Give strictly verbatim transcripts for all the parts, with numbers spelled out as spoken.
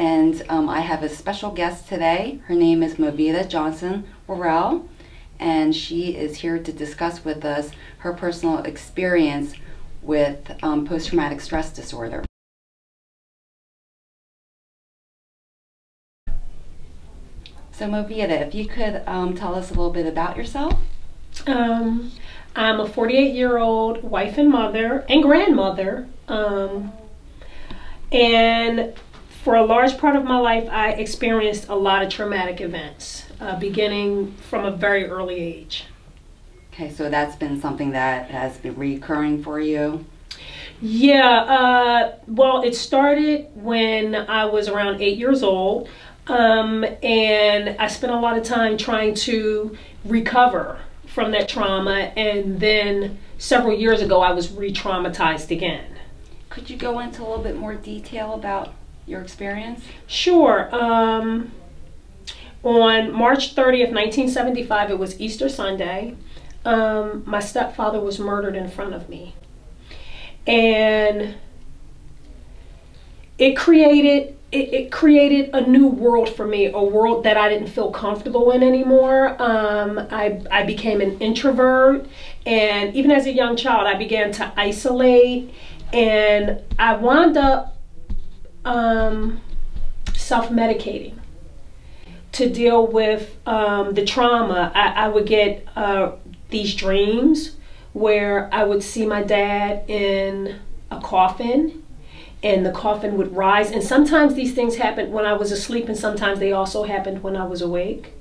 And um, I have a special guest today. Her name is Movita Johnson Harrell, and she is here to discuss with us her personal experience with um, post-traumatic stress disorder. So Movita, if you could um, tell us a little bit about yourself. Um, I'm a forty-eight-year-old wife and mother and grandmother. Um, and for a large part of my life, I experienced a lot of traumatic events, uh, beginning from a very early age. Okay, so that's been something that has been recurring for you? Yeah, uh, well, it started when I was around eight years old. Um, and I spent a lot of time trying to recover from that trauma, and then several years ago I was re-traumatized again. Could you go into a little bit more detail about your experience? Sure. Um, on March thirtieth, nineteen seventy-five, it was Easter Sunday. Um, my stepfather was murdered in front of me, and it created It, it created a new world for me, a world that I didn't feel comfortable in anymore. Um, I, I became an introvert, and even as a young child, I began to isolate, and I wound up um, self-medicating to deal with um, the trauma. I, I would get uh, these dreams where I would see my dad in a coffin, and the coffin would rise. And sometimes these things happened when I was asleep, and sometimes they also happened when I was awake.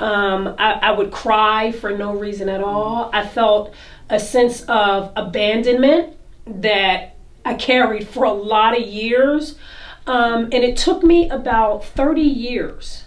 Um, I, I would cry for no reason at all. I felt a sense of abandonment that I carried for a lot of years. Um, and it took me about thirty years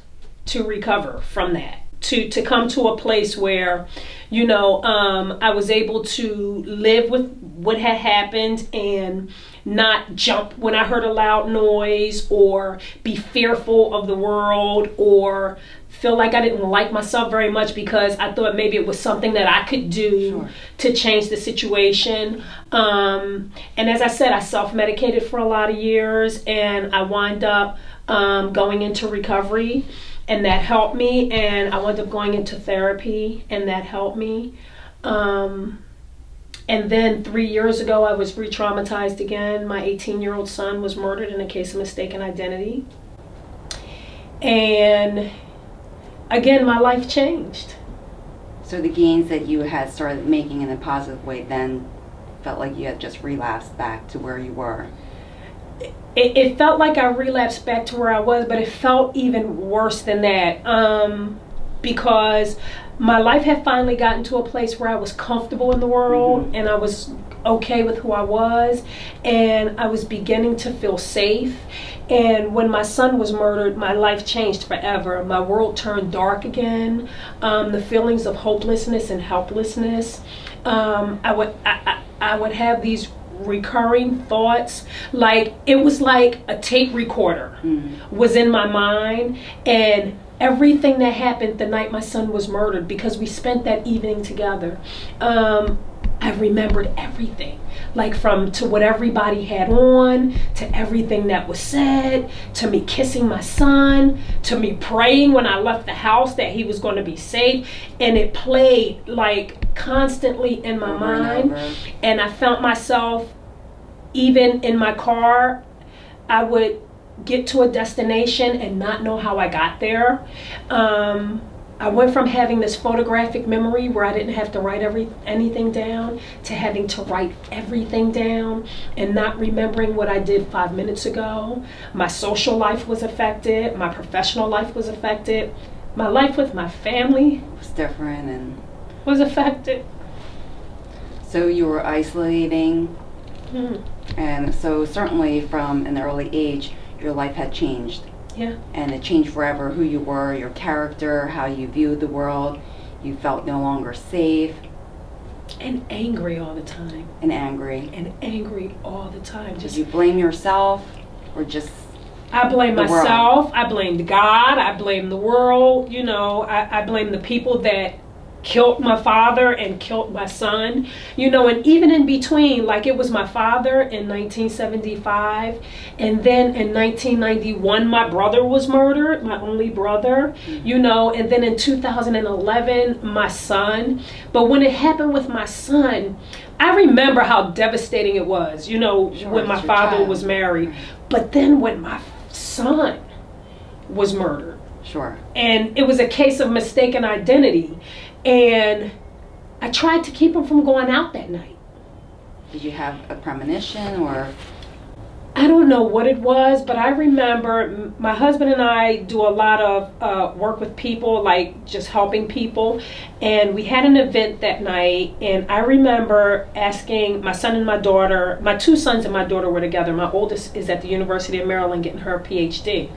to recover from that, to, to come to a place where, you know, um, I was able to live with what had happened and not jump when I heard a loud noise, or be fearful of the world, or feel like I didn't like myself very much because I thought maybe it was something that I could do sure. to change the situation. Um, and as I said, I self-medicated for a lot of years, and I wound up um, going into recovery, and that helped me. And I wound up going into therapy, and that helped me. Um, And then three years ago, I was re-traumatized again. My eighteen-year-old son was murdered in a case of mistaken identity. And again, my life changed. So the gains that you had started making in a positive way then felt like you had just relapsed back to where you were. It, it felt like I relapsed back to where I was, but it felt even worse than that. Um, because my life had finally gotten to a place where I was comfortable in the world, mm-hmm. and I was okay with who I was, and I was beginning to feel safe. And when my son was murdered, my life changed forever. My world turned dark again. Um, the feelings of hopelessness and helplessness. Um, I would, I, I, I would have these recurring thoughts, like it was like a tape recorder mm-hmm. was in my mind, and everything that happened the night my son was murdered, because we spent that evening together, um, I remembered everything, like from to what everybody had on, to everything that was said, to me kissing my son, to me praying when I left the house that he was going to be safe. And it played like constantly in my mind. And I felt myself, even in my car, I would get to a destination and not know how I got there. Um, I went from having this photographic memory where I didn't have to write every, anything down, to having to write everything down and not remembering what I did five minutes ago. My social life was affected. My professional life was affected. My life with my family was different and was affected. So you were isolating. Mm-hmm. And so certainly from an early age, your life had changed. Yeah. And it changed forever who you were, your character, how you viewed the world. You felt no longer safe. And angry all the time. And angry. And angry all the time. Just, did you blame yourself or just I blame myself. World? I blamed God. I blamed the world. You know, I, I blamed the people that killed my father and killed my son, you know, and even in between, like it was my father in nineteen seventy-five, and then in nineteen ninety-one, my brother was murdered, my only brother, you know, and then in two thousand eleven, my son. But when it happened with my son, I remember how devastating it was, you know, sure, when my father child. was married, but then when my son was murdered. Sure. And it was a case of mistaken identity. And I tried to keep him from going out that night. Did you have a premonition or? I don't know what it was, but I remember my husband and I do a lot of uh, work with people, like just helping people. And we had an event that night. And I remember asking my son and my daughter, my two sons and my daughter were together. My oldest is at the University of Maryland getting her P H D.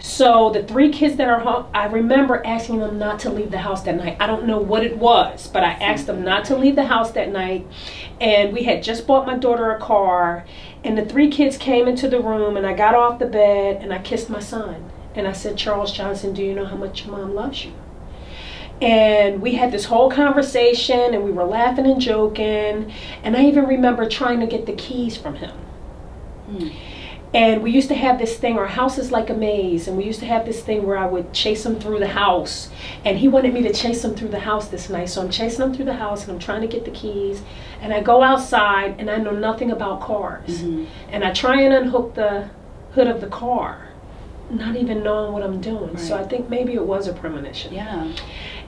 So the three kids that are home, I remember asking them not to leave the house that night. I don't know what it was, but I asked them not to leave the house that night. And we had just bought my daughter a car, and the three kids came into the room, and I got off the bed and I kissed my son. And I said, Charles Johnson, do you know how much your mom loves you? And we had this whole conversation, and we were laughing and joking. And I even remember trying to get the keys from him. Hmm. And we used to have this thing, our house is like a maze, and we used to have this thing where I would chase him through the house. And he wanted me to chase him through the house this night. So I'm chasing him through the house, and I'm trying to get the keys. And I go outside, and I know nothing about cars. Mm-hmm. And I try and unhook the hood of the car, not even knowing what I'm doing. Right. So I think maybe it was a premonition. Yeah.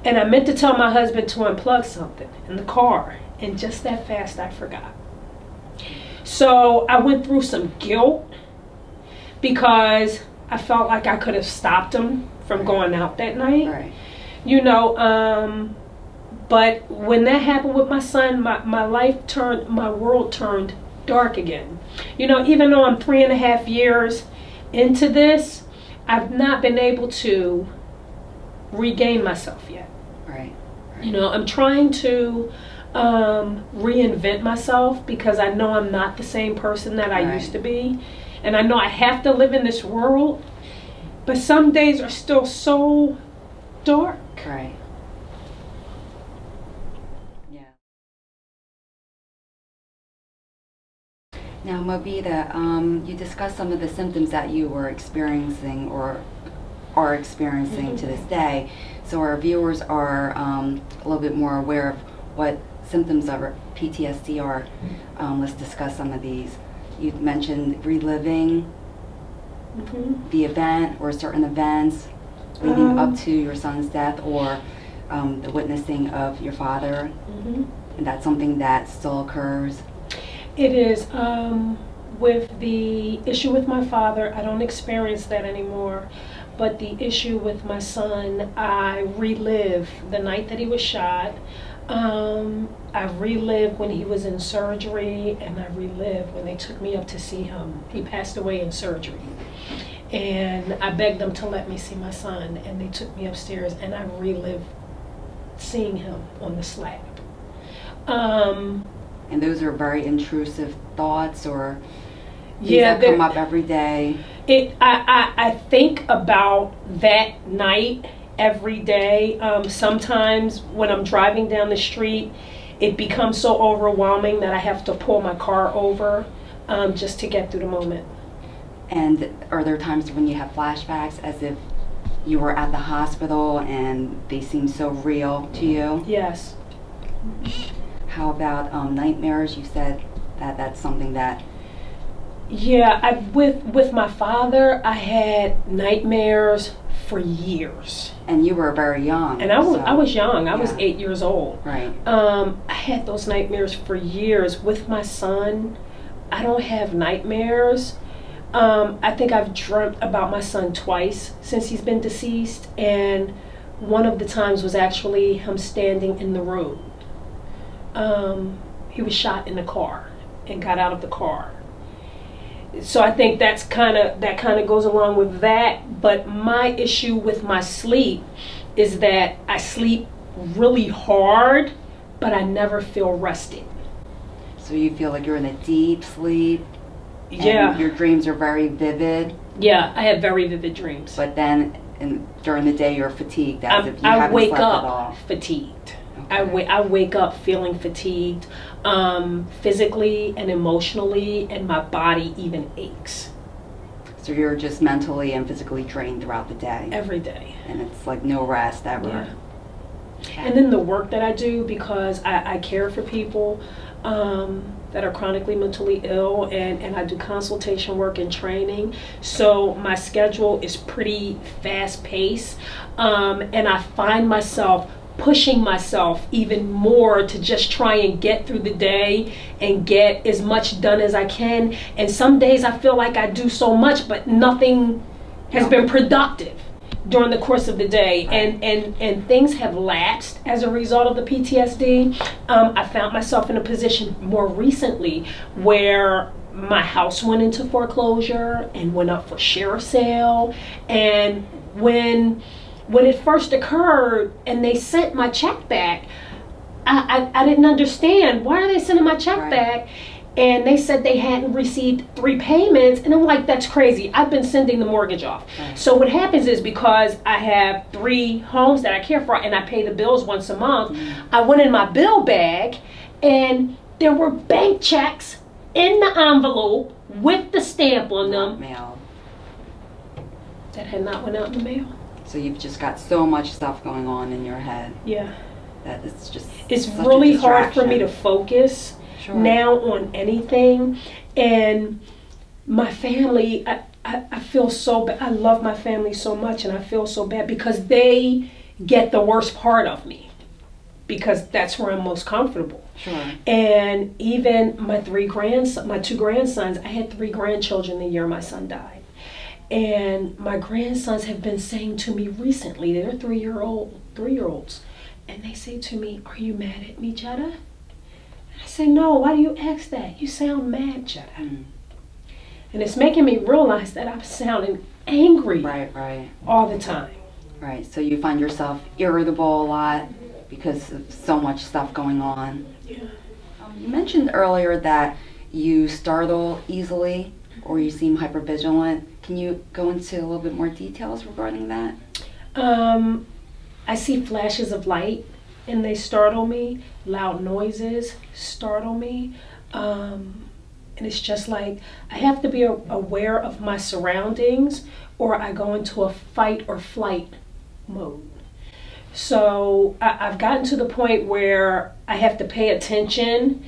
And I meant to tell my husband to unplug something in the car. And just that fast, I forgot. So I went through some guilt, because I felt like I could have stopped him from going out that night, right. you know. Um, but when that happened with my son, my, my life turned, my world turned dark again. You know, even though I'm three and a half years into this, I've not been able to regain myself yet. Right. right. You know, I'm trying to um, reinvent myself, because I know I'm not the same person that I right. used to be. And I know I have to live in this world, but some days are still so dark. Right. Yeah. Now, Movita, um, you discussed some of the symptoms that you were experiencing or are experiencing mm-hmm. to this day. So our viewers are um, a little bit more aware of what symptoms of P T S D are. Um, let's discuss some of these. You mentioned reliving mm-hmm. the event or certain events leading um, up to your son's death, or um, the witnessing of your father. Mm-hmm. And that's something that still occurs? It is. Um, with the issue with my father, I don't experience that anymore. But the issue with my son, I relive the night that he was shot. Um, I relived when he was in surgery, and I relived when they took me up to see him. He passed away in surgery. And I begged them to let me see my son, and they took me upstairs, and I relived seeing him on the slab. Um, and those are very intrusive thoughts, or things yeah, that come up every day? It, I, I, I think about that night every day. Um, sometimes when I'm driving down the street, it becomes so overwhelming that I have to pull my car over um, just to get through the moment. And are there times when you have flashbacks, as if you were at the hospital and they seem so real to you? Yes. How about um, nightmares? You said that that's something that... Yeah, I, with, with my father, I had nightmares for years. And you were very young. And I was, so, I was young. I yeah. was eight years old. Right. Um, I had those nightmares for years. With my son, I don't have nightmares. Um, I think I've dreamt about my son twice since he's been deceased. And one of the times was actually him standing in the road. Um, he was shot in the car and got out of the car. So I think that's kind of that kind of goes along with that. But my issue with my sleep is that I sleep really hard, but I never feel rested. So you feel like you're in a deep sleep. And yeah. Your dreams are very vivid. Yeah, I have very vivid dreams. But then in, during the day, you're fatigued. As if you haven't slept at all. I wake up fatigued. I, wa I wake up feeling fatigued, um, physically and emotionally, and my body even aches. So you're just mentally and physically drained throughout the day? Every day. And it's like no rest ever. Yeah. Okay. And then the work that I do, because I, I care for people um, that are chronically mentally ill, and, and I do consultation work and training. So my schedule is pretty fast paced, um, and I find myself pushing myself even more to just try and get through the day and get as much done as I can. And some days I feel like I do so much, but nothing has been productive during the course of the day, and, and, and things have lapsed as a result of the P T S D. Um, I found myself in a position more recently where my house went into foreclosure and went up for sheriff sale. And when, when it first occurred and they sent my check back, I, I, I didn't understand, why are they sending my check right. back? And they said they hadn't received three payments, and I'm like, that's crazy. I've been sending the mortgage off. Right. So what happens is, because I have three homes that I care for and I pay the bills once a month, mm-hmm. I went in my bill bag and there were bank checks in the envelope with the stamp on them. Mail. That had not went out in the mail. So you've just got so much stuff going on in your head. Yeah. That it's just It's really hard for me to focus. Sure. Now on anything. And my family, I, I, I feel so bad. I love my family so much, and I feel so bad because they get the worst part of me, because that's where I'm most comfortable. Sure. And even my three grands, my two grandsons, I had three grandchildren the year my son died. And my grandsons have been saying to me recently, they're three-year-old, three-year-olds, and they say to me, "Are you mad at me, Jetta?" I say, "No, why do you ask that? You sound mad, Jetta." Mm. And it's making me realize that I'm sounding angry right, right. all the time. Right, so you find yourself irritable a lot because of so much stuff going on. Yeah. Um, you mentioned earlier that you startle easily, or you seem hypervigilant. Can you go into a little bit more details regarding that? Um, I see flashes of light, and they startle me. Loud noises startle me. Um, and it's just like, I have to be a aware of my surroundings, or I go into a fight or flight mode. So I, I've gotten to the point where I have to pay attention,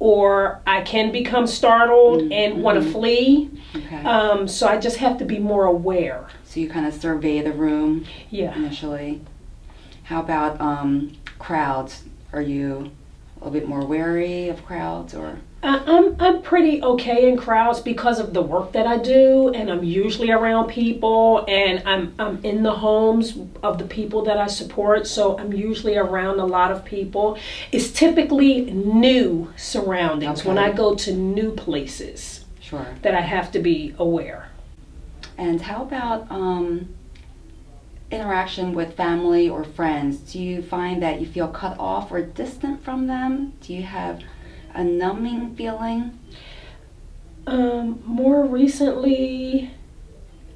or I can become startled mm-hmm. and want to flee. Okay. Um, so I just have to be more aware. So you kind of survey the room yeah. initially. How about um, crowds? Are you a little bit more wary of crowds, or? I, I'm, I'm pretty okay in crowds because of the work that I do, and I'm usually around people, and I'm, I'm in the homes of the people that I support, so I'm usually around a lot of people. It's typically new surroundings okay. when I go to new places sure. that I have to be aware. And how about um, interaction with family or friends? Do you find that you feel cut off or distant from them? Do you have a numbing feeling? Um, more recently,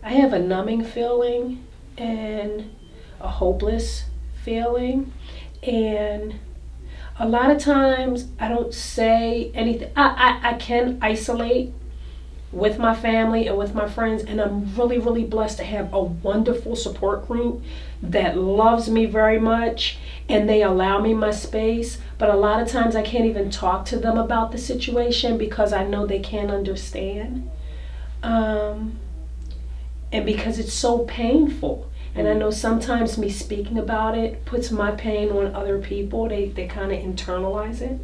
I have a numbing feeling and a hopeless feeling, and a lot of times I don't say anything. I, I, I can isolate with my family and with my friends, and I'm really, really blessed to have a wonderful support group that loves me very much, and they allow me my space. But a lot of times I can't even talk to them about the situation because I know they can't understand. Um, and because it's so painful. And I know sometimes me speaking about it puts my pain on other people. They, they kind of internalize it.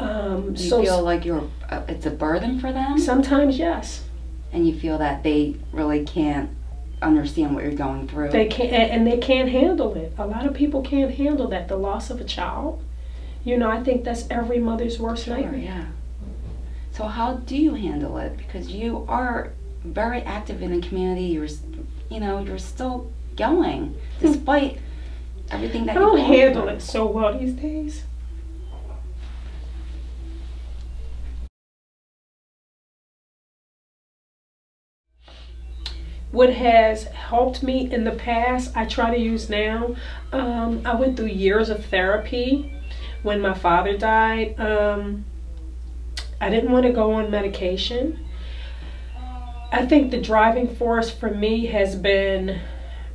Um, you so feel like you're, uh, it's a burden for them? Sometimes, yes. And you feel that they really can't understand what you're going through? They can't, and they can't handle it. A lot of people can't handle that, the loss of a child. You know, I think that's every mother's worst sure, nightmare. Yeah. So how do you handle it? Because you are very active in the community. You're, you know, you're still going, despite everything that you're going through. I don't handle it so well these days. What has helped me in the past, I try to use now. Um, I went through years of therapy when my father died. Um, I didn't want to go on medication. I think the driving force for me has been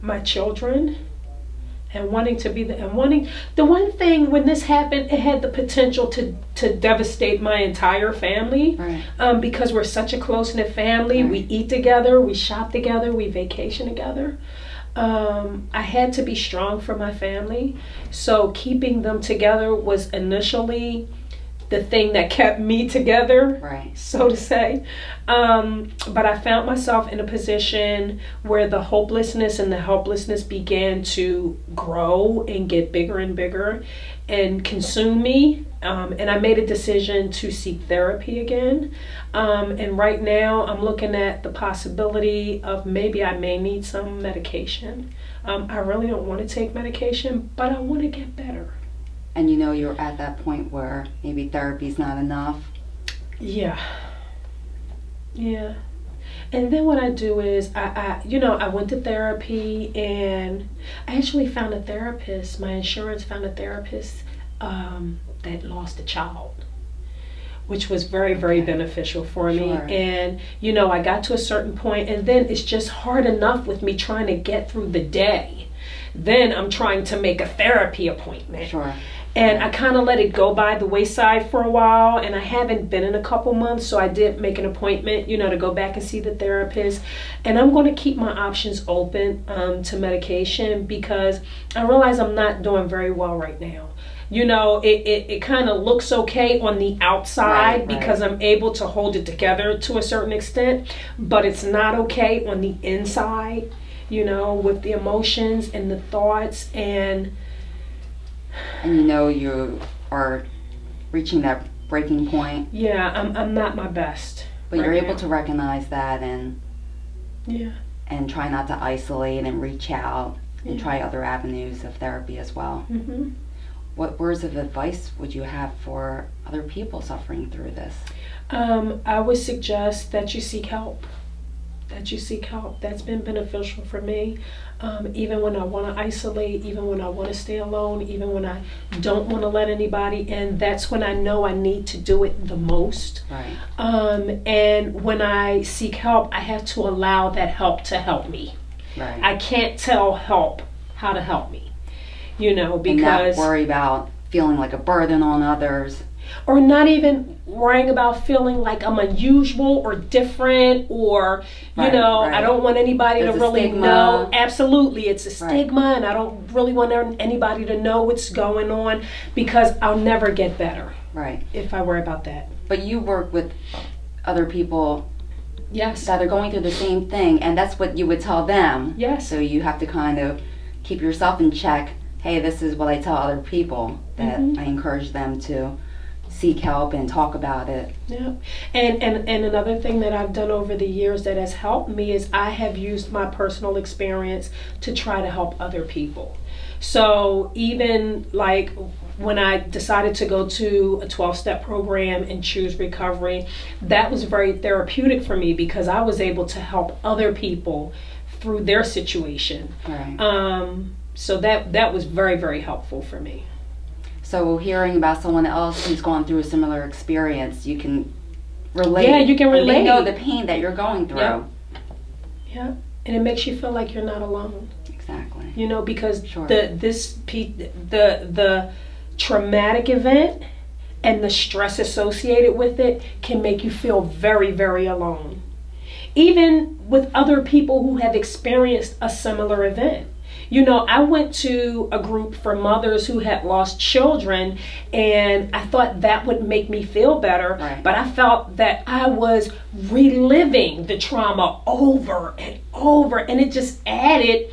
my children and wanting to be the, and wanting, the one thing when this happened, it had the potential to, to devastate my entire family, right. um, because we're such a close-knit family. Right. We eat together, we shop together, we vacation together. Um, I had to be strong for my family. So keeping them together was initially the thing that kept me together, right. so to say. Um, but I found myself in a position where the hopelessness and the helplessness began to grow and get bigger and bigger and consume me. Um, and I made a decision to seek therapy again. Um, and right now I'm looking at the possibility of maybe I may need some medication. Um, I really don't want to take medication, but I want to get better. And you know you're at that point where maybe therapy's not enough. Yeah. Yeah. And then what I do is I, I you know, I went to therapy, and I actually found a therapist. My insurance found a therapist um, that lost a child, which was very, very okay. beneficial for sure. me. And, you know, I got to a certain point, and then it's just hard enough with me trying to get through the day. Then I'm trying to make a therapy appointment. Sure. And I kind of let it go by the wayside for a while, and I haven't been in a couple months, so I did make an appointment, you know, to go back and see the therapist. And I'm going to keep my options open um, to medication, because I realize I'm not doing very well right now. You know, it, it, it kind of looks okay on the outside, right, because right. I'm able to hold it together to a certain extent, but it's not okay on the inside. You know, with the emotions and the thoughts, and and you know you are reaching that breaking point. Yeah, I'm I'm not my best. But right you're now. able to recognize that, and yeah, and try not to isolate and reach out and yeah. try other avenues of therapy as well. Mm-hmm. What words of advice would you have for other people suffering through this? Um, I would suggest that you seek help. that you seek help. That's been beneficial for me. Um, even when I want to isolate, even when I want to stay alone, even when I don't want to let anybody in, that's when I know I need to do it the most. Right. Um, and when I seek help, I have to allow that help to help me. Right. I can't tell help how to help me, you know, because... And not worry about feeling like a burden on others. Or not even worrying about feeling like I'm unusual or different, or, you right, know, right. I don't want anybody There's to really know. Absolutely, it's a stigma, right. and I don't really want anybody to know what's going on, because I'll never get better right. if I worry about that. But you work with other people yes. that are going through the same thing, and that's what you would tell them. Yes. So you have to kind of keep yourself in check. Hey, this is what I tell other people, that mm-hmm. I encourage them to seek help and talk about it. Yeah. And, and and another thing that I've done over the years that has helped me is I have used my personal experience to try to help other people. So even like when I decided to go to a twelve-step program and choose recovery, that was very therapeutic for me, because I was able to help other people through their situation. Right. Um, so that, that was very, very helpful for me. So hearing about someone else who's gone through a similar experience, you can relate. Yeah, you can relate. You know the pain that you're going through. Yeah. Yeah, and it makes you feel like you're not alone. Exactly. You know, because sure. the this the the traumatic event and the stress associated with it can make you feel very, very alone, even with other people who have experienced a similar event. You know, I went to a group for mothers who had lost children, and I thought that would make me feel better, right. but I felt that I was reliving the trauma over and over, and it just added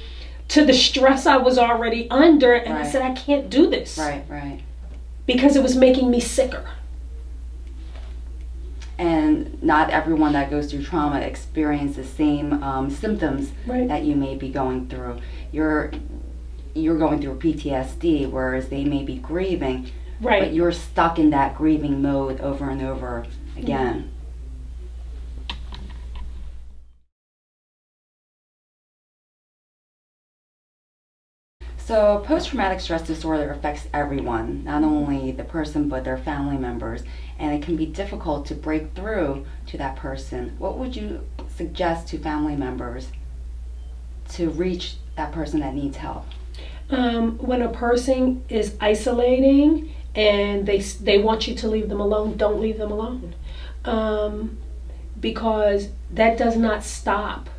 to the stress I was already under, and right. I said, I can't do this. Right, right. Because it was making me sicker. And not everyone that goes through trauma experiences the same um, symptoms right. that you may be going through. You're you're going through P T S D, whereas they may be grieving, right. but you're stuck in that grieving mode over and over again. Mm-hmm. So post-traumatic stress disorder affects everyone, not only the person but their family members, and it can be difficult to break through to that person. What would you suggest to family members to reach that person that needs help? Um, when a person is isolating and they, they want you to leave them alone, don't leave them alone. Um, because that does not stop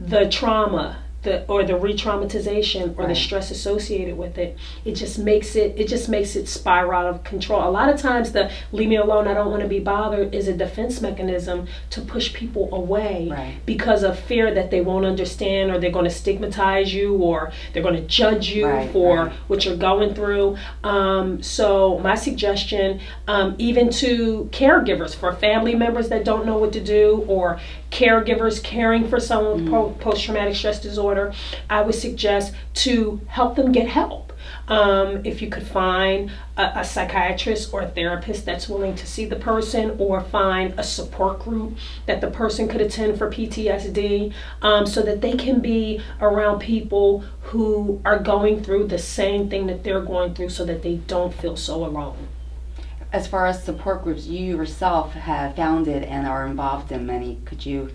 the trauma. The, or the re-traumatization or right. the stress associated with it. It just makes it it just makes it spiral out of control. A lot of times the leave me alone, I don't want to be bothered is a defense mechanism to push people away right. because of fear that they won't understand, or they're going to stigmatize you, or they're going to judge you right, for right. what you're going through. Um, so my suggestion, um, even to caregivers, for family members that don't know what to do, or caregivers caring for someone with mm. post-traumatic stress disorder, I would suggest to help them get help. Um, if you could find a, a psychiatrist or a therapist that's willing to see the person, or find a support group that the person could attend for P T S D, um, so that they can be around people who are going through the same thing that they're going through, so that they don't feel so alone. As far as support groups, you yourself have founded and are involved in many. Could you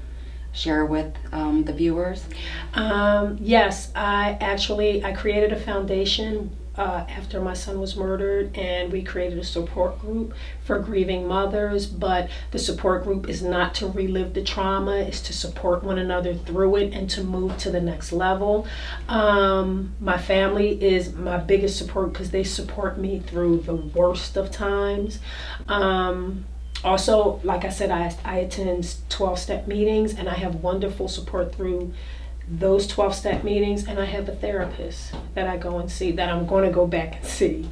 share with um, the viewers? Um, yes, I actually, I created a foundation uh, after my son was murdered, and we created a support group for grieving mothers. But the support group is not to relive the trauma, it's to support one another through it and to move to the next level. Um, my family is my biggest support, because they support me through the worst of times. Um, also, like I said, I, I attend twelve-step meetings, and I have wonderful support through those twelve-step meetings, and I have a therapist that I go and see, that I'm going to go back and see,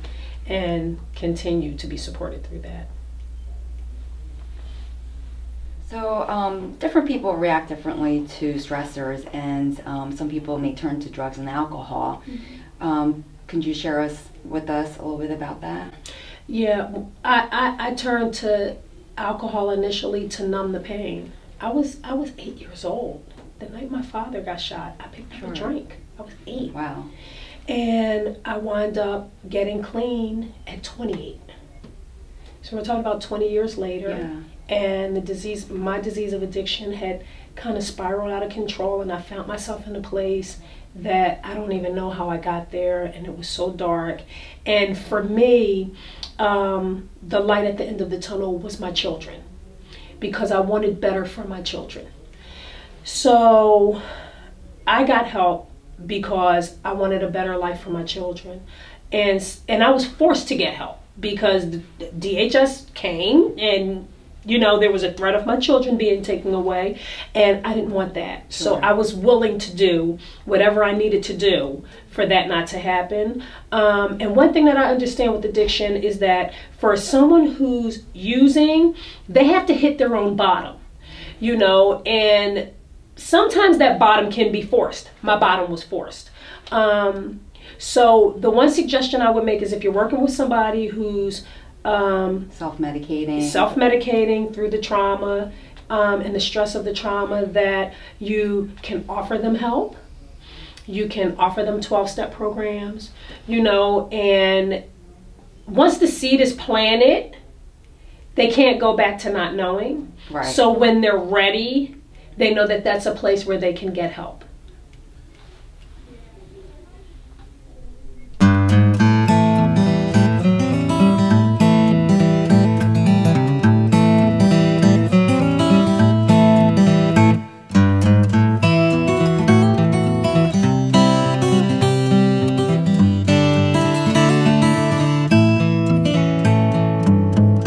and continue to be supported through that. So um, different people react differently to stressors, and um, some people may turn to drugs and alcohol. Mm-hmm. um, Can you share us with us a little bit about that? Yeah, I, I, I turned to alcohol initially to numb the pain. I was, I was eight years old. The night my father got shot, I picked up a drink. I was eight. Wow. And I wound up getting clean at twenty-eight. So we're talking about twenty years later. Yeah. And the disease, my disease of addiction had kind of spiraled out of control, and I found myself in a place that I don't even know how I got there, and it was so dark. And for me, um, the light at the end of the tunnel was my children, because I wanted better for my children. So I got help because I wanted a better life for my children. And, and I was forced to get help, because D H S came, and you know, there was a threat of my children being taken away, and I didn't want that. Sure. So I was willing to do whatever I needed to do for that not to happen. Um, and one thing that I understand with addiction is that for someone who's using, they have to hit their own bottom, you know, and sometimes that bottom can be forced. My bottom was forced. Um, so the one suggestion I would make is, if you're working with somebody who's um self-medicating self-medicating through the trauma um, and the stress of the trauma, that you can offer them help, you can offer them twelve-step programs, you know, and once the seed is planted, they can't go back to not knowing. Right. So when they're ready, they know that that's a place where they can get help.